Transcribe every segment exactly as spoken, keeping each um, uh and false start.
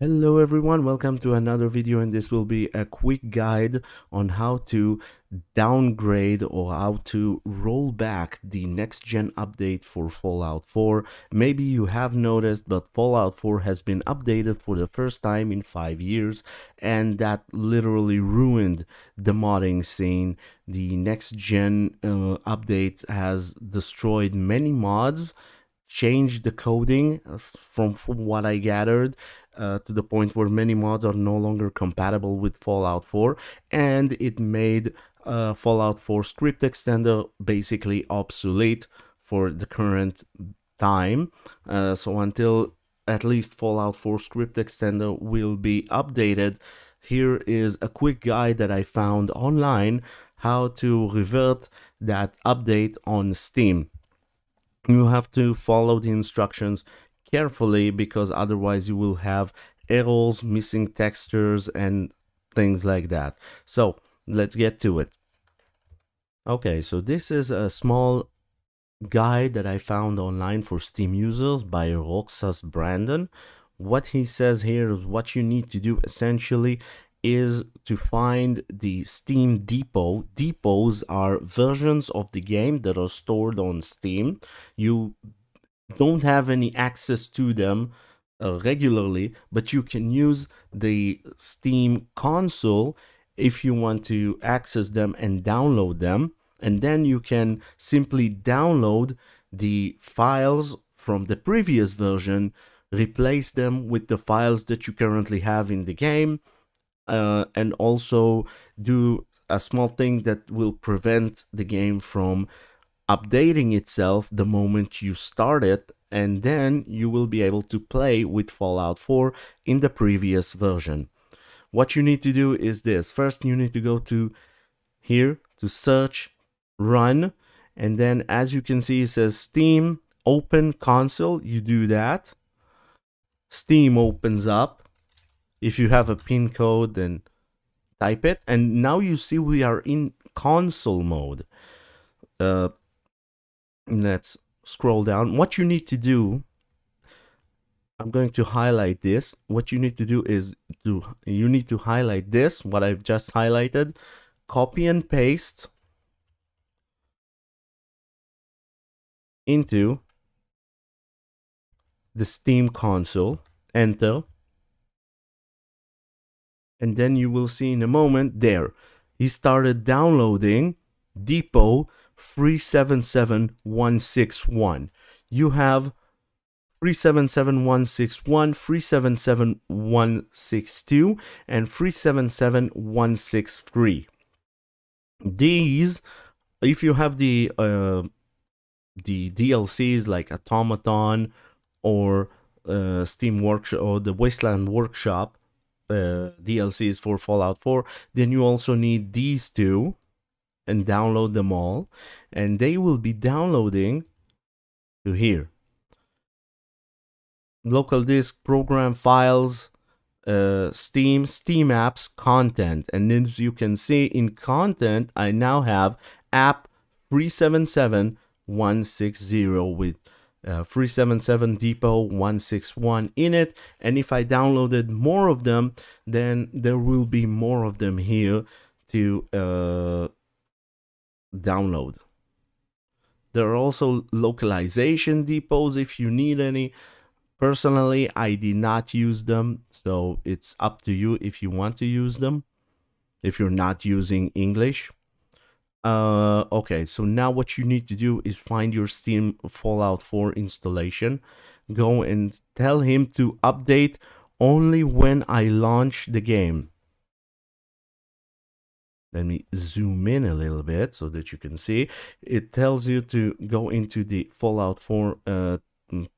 Hello everyone, welcome to another video, and this will be a quick guide on how to downgrade or how to roll back the next gen update for Fallout four. Maybe you have noticed, but Fallout four has been updated for the first time in five years, and that literally ruined the modding scene. The next gen uh, update has destroyed many mods, changed the coding from, from what I gathered, Uh, to the point where many mods are no longer compatible with Fallout four, and it made uh, Fallout four Script Extender basically obsolete for the current time. Uh, so until at least Fallout four Script Extender will be updated, here is a quick guide that I found online how to revert that update on Steam. You have to follow the instructions carefully, because otherwise you will have errors, missing textures, and things like that. So let's get to it. Okay, so this is a small guide that I found online for Steam users by Roxas Brandon. What he says here is what you need to do essentially is to find the Steam depot. Depots are versions of the game that are stored on Steam. You don't have any access to them uh, regularly, but you can use the Steam console if you want to access them and download them, and then you can simply download the files from the previous version, replace them with the files that you currently have in the game, uh, and also do a small thing that will prevent the game from updating itself the moment you start it, and then you will be able to play with Fallout four in the previous version. What you need to do is this. First, you need to go to here to search run, and then as you can see it says Steam open console. You do that, Steam opens up. If you have a pin code, then type it, and now you see we are in console mode. Uh, Let's scroll down. What you need to do, I'm going to highlight this. What you need to do is do you need to highlight this, what I've just highlighted, copy and paste into the Steam console, enter, and then you will see in a moment there he started downloading depot three seven seven one six one. You have three seven seven one six one, three seven seven one six two, and three seven seven one six three. These, if you have the uh, the D L Cs like Automaton or uh, Steam Workshop or the Wasteland Workshop uh, D L Cs for Fallout four, then you also need these two, and download them all, and they will be downloading to here. Local disk, program files, uh, Steam, Steam apps, content, and as you can see in content, I now have app three seven seven one six zero with uh, three seven seven depot one six one in it, and if I downloaded more of them, then there will be more of them here to uh, download. There are also localization depots if you need any. Personally, I did not use them, so it's up to you if you want to use them, if you're not using English. Uh, okay, so now what you need to do is find your Steam Fallout four installation. Go and tell him to update only when I launch the game. Let me zoom in a little bit so that you can see. It tells you to go into the Fallout four, uh,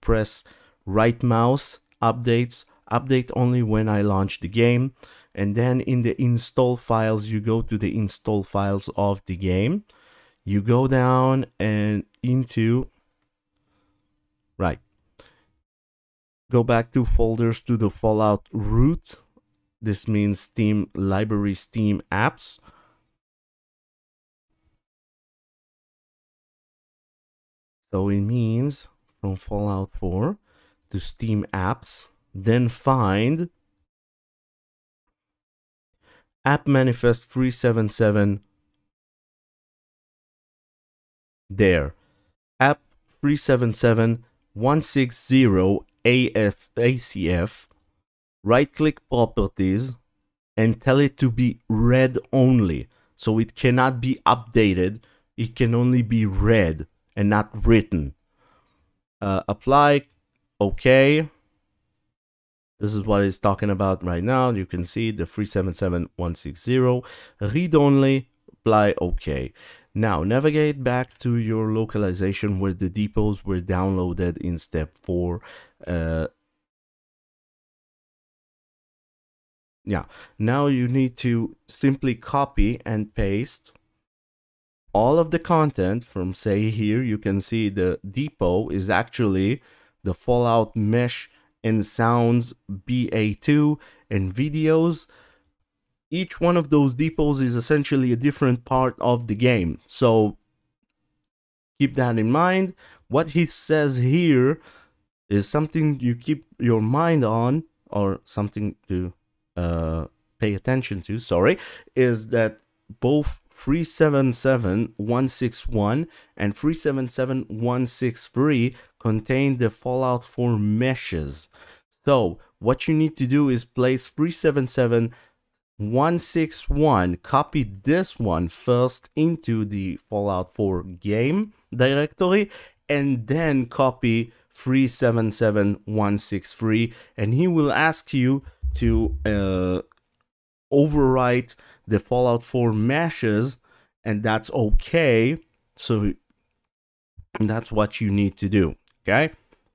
press right mouse, updates, update only when I launch the game. And then in the install files, you go to the install files of the game. You go down and into, right. Go back to folders to the Fallout root. This means Steam library, Steam apps. So it means from Fallout four to Steam apps, then find app manifest three seventy-seven there. App three seventy-seven one sixty A C F, right-click properties, and tell it to be read only. So it cannot be updated. It can only be read and not written. Uh, apply, okay. This is what it's talking about right now. You can see the three seventy-seven one sixty, read only, apply, okay. Now navigate back to your localization where the depots were downloaded in step four. Uh, yeah, now you need to simply copy and paste all of the content from, say, here. You can see the depot is actually the Fallout mesh and sounds B A two and videos. Each one of those depots is essentially a different part of the game, so keep that in mind. What he says here is something you keep your mind on, or something to uh, pay attention to, sorry, is that both three seventy-seven one sixty-one and three seventy-seven one sixty-three contain the Fallout four meshes. So what you need to do is place three seventy-seven one sixty-one, copy this one first into the Fallout four game directory, and then copy three seventy-seven one sixty-three, and he will ask you to uh, overwrite the Fallout four meshes, and that's okay. So that's what you need to do. Okay,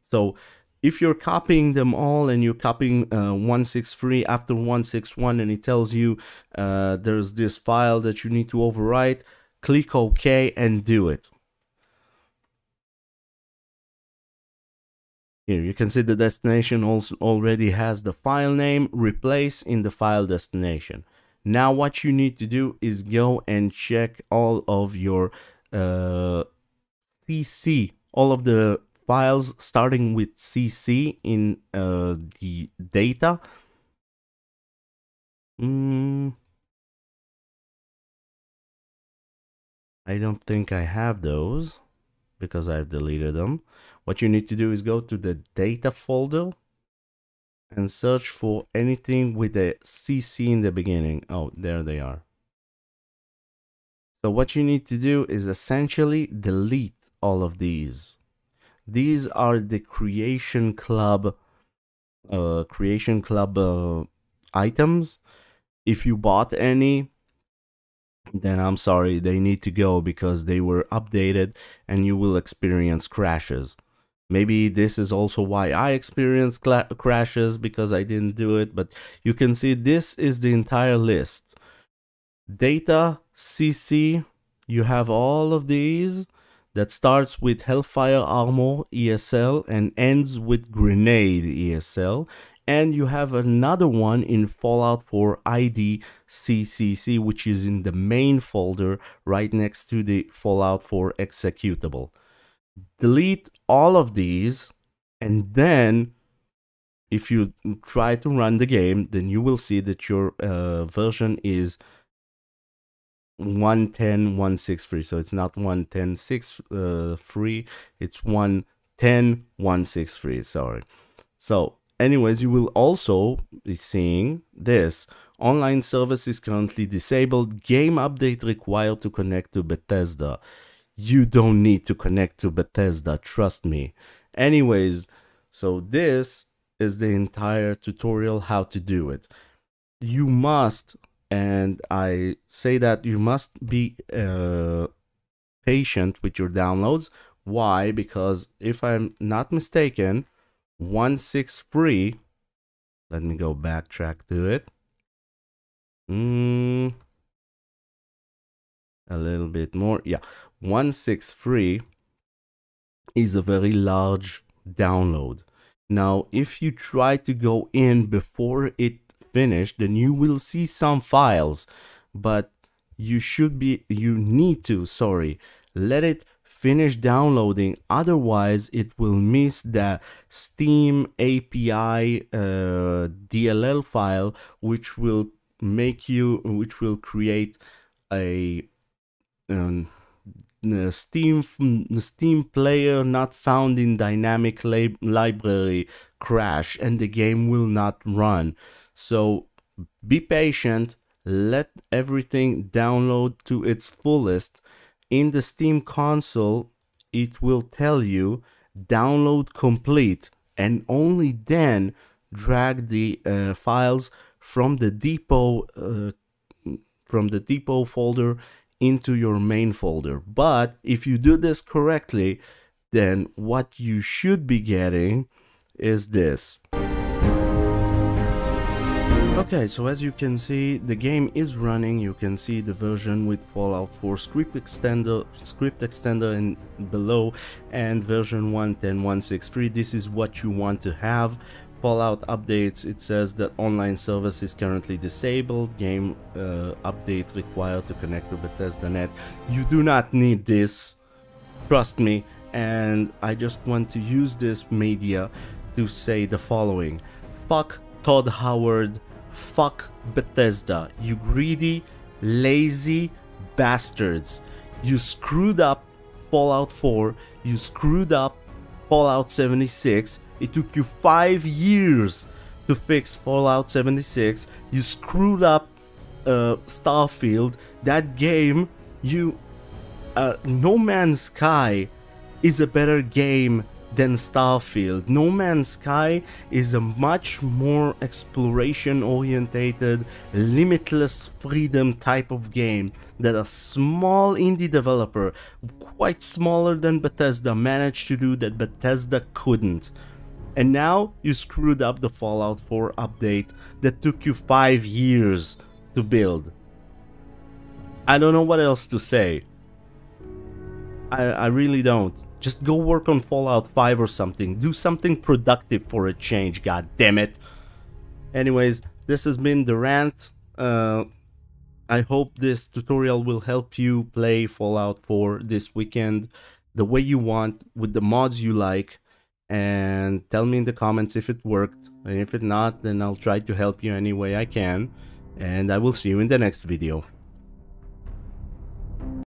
so if you're copying them all and you're copying uh, one sixty-three after one sixty-one, and it tells you uh, there's this file that you need to overwrite, click OK and do it. Here you can see the destination also already has the file name. Replace in the file destination. Now what you need to do is go and check all of your uh, C C, all of the files starting with C C in uh, the data. Mm. I don't think I have those because I've deleted them. What you need to do is go to the data folder and search for anything with a C C in the beginning. Oh, there they are. So what you need to do is essentially delete all of these. These are the Creation Club, uh, Creation Club uh, items. If you bought any, then I'm sorry, they need to go because they were updated and you will experience crashes. Maybe this is also why I experienced crashes, because I didn't do it, but you can see this is the entire list. Data, C C, you have all of these that starts with Hellfire Armor E S L and ends with Grenade E S L. And you have another one in Fallout four I D C C C, which is in the main folder right next to the Fallout four executable. Delete all of these, and then if you try to run the game, then you will see that your uh, version is one ten one sixty-three. So it's not one ten six three, it's one ten one sixty-three, sorry. So anyways, you will also be seeing this. Online service is currently disabled. Game update required to connect to Bethesda. You don't need to connect to Bethesda, trust me. Anyways, so this is the entire tutorial how to do it. You must, and I say that you must be uh, patient with your downloads. Why? Because if I'm not mistaken, one sixty-three, let me go backtrack to it. Mm, a little bit more, yeah. one sixty-three is a very large download. Now, if you try to go in before it finished, then you will see some files, but you should be, you need to, sorry, let it finish downloading. Otherwise, it will miss the Steam A P I uh, D L L file, which will make you, which will create a um, Steam Steam player not found in dynamic lab library crash, and the game will not run. So be patient, let everything download to its fullest. In the Steam console, it will tell you download complete, and only then drag the uh, files from the depot uh, from the depot folder into your main folder. But if you do this correctly, then what you should be getting is this. Okay, so as you can see, the game is running. You can see the version with Fallout four Script Extender, Script Extender in below, and version one ten point one sixty-three. This is what you want to have. Fallout updates, it says that online service is currently disabled, game uh, update required to connect to Bethesda net. You do not need this, trust me, and I just want to use this media to say the following. Fuck Todd Howard, fuck Bethesda, you greedy, lazy bastards. You screwed up Fallout four, you screwed up Fallout seventy-six, it took you five years to fix Fallout seventy-six. You screwed up uh, Starfield. That game, you, uh, No Man's Sky is a better game than Starfield. No Man's Sky is a much more exploration-orientated, limitless freedom type of game that a small indie developer, quite smaller than Bethesda, managed to do that Bethesda couldn't. And now you screwed up the Fallout four update that took you five years to build. I don't know what else to say. I, I really don't. Just go work on Fallout five or something. Do something productive for a change, god damn it. Anyways, this has been Durant. Uh, I hope this tutorial will help you play Fallout four this weekend the way you want, with the mods you like. And tell me in the comments if it worked, and if it not, then I'll try to help you any way I can, and I will see you in the next video.